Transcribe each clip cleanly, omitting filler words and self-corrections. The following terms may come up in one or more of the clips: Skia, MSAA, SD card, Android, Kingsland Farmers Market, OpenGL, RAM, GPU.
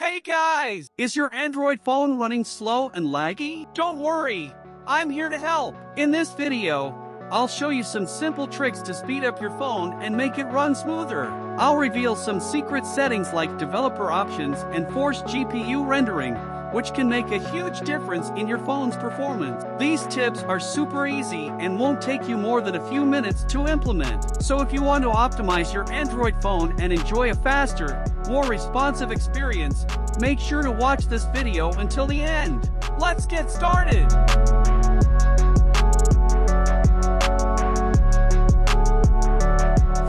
Hey guys! Is your Android phone running slow and laggy? Don't worry, I'm here to help. In this video, I'll show you some simple tricks to speed up your phone and make it run smoother. I'll reveal some secret settings like developer options and forced GPU rendering, which can make a huge difference in your phone's performance. These tips are super easy and won't take you more than a few minutes to implement. So if you want to optimize your Android phone and enjoy a faster, more responsive experience, make sure to watch this video until the end. Let's get started!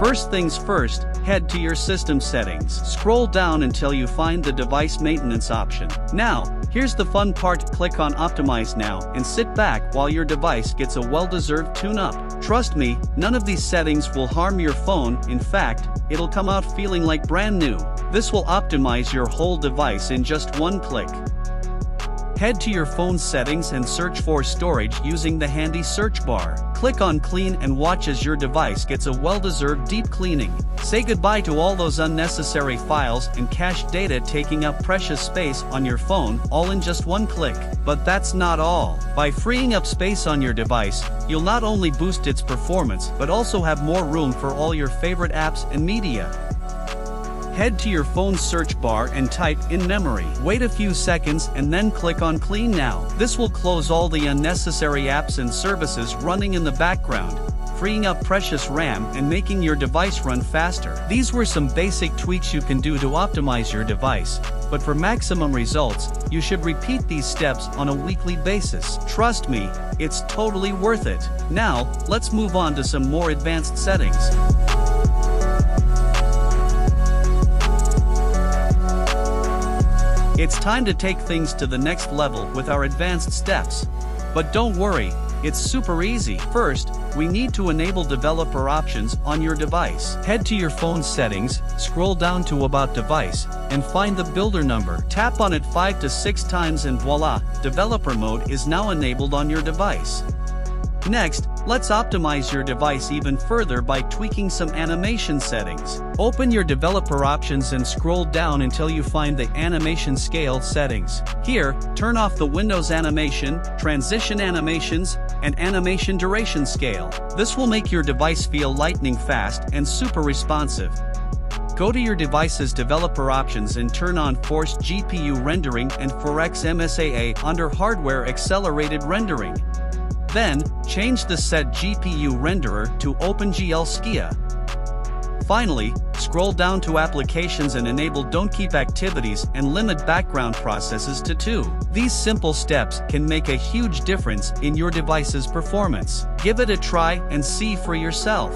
First things first, head to your system settings. Scroll down until you find the device maintenance option. Now, here's the fun part, click on Optimize Now and sit back while your device gets a well-deserved tune-up. Trust me, none of these settings will harm your phone, in fact, it'll come out feeling like brand new. This will optimize your whole device in just one click. Head to your phone settings and search for storage using the handy search bar. Click on clean and watch as your device gets a well-deserved deep cleaning. Say goodbye to all those unnecessary files and cached data taking up precious space on your phone, all in just one click. But that's not all. By freeing up space on your device, you'll not only boost its performance but also have more room for all your favorite apps and media. Head to your phone's search bar and type in memory. Wait a few seconds and then click on Clean Now. This will close all the unnecessary apps and services running in the background, freeing up precious RAM and making your device run faster. These were some basic tweaks you can do to optimize your device, but for maximum results, you should repeat these steps on a weekly basis. Trust me, it's totally worth it. Now, let's move on to some more advanced settings. It's time to take things to the next level with our advanced steps. But don't worry, it's super easy. First, we need to enable developer options on your device. Head to your phone settings, scroll down to About Device, and find the builder number. Tap on it 5 to 6 times and voila, developer mode is now enabled on your device. Next, let's optimize your device even further by tweaking some animation settings. Open your developer options and scroll down until you find the animation scale settings. Here, turn off the Windows animation, transition animations, and animation duration scale. This will make your device feel lightning fast and super responsive. Go to your device's developer options and turn on forced GPU rendering and 4x MSAA under hardware accelerated rendering. Then, change the set GPU renderer to OpenGL Skia. Finally, scroll down to Applications and enable Don't Keep Activities and limit background processes to 2. These simple steps can make a huge difference in your device's performance. Give it a try and see for yourself.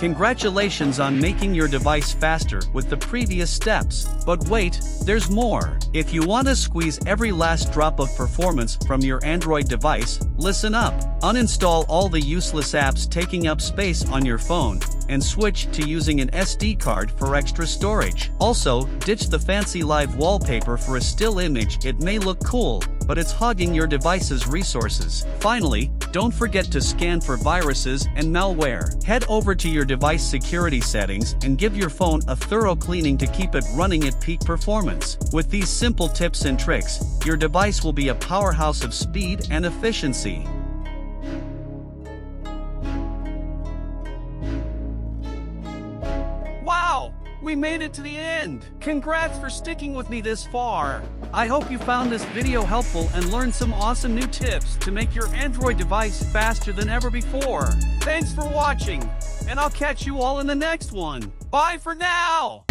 Congratulations on making your device faster with the previous steps. But wait, there's more. If you want to squeeze every last drop of performance from your Android device, listen up. Uninstall all the useless apps taking up space on your phone and switch to using an SD card for extra storage. Also, ditch the fancy live wallpaper for a still image. It may look cool, but it's hogging your device's resources. Finally, don't forget to scan for viruses and malware. Head over to your device security settings and give your phone a thorough cleaning to keep it running at peak performance. With these simple tips and tricks, your device will be a powerhouse of speed and efficiency. Wow! We made it to the end! Congrats for sticking with me this far! I hope you found this video helpful and learned some awesome new tips to make your Android device faster than ever before. Thanks for watching, and I'll catch you all in the next one. Bye for now!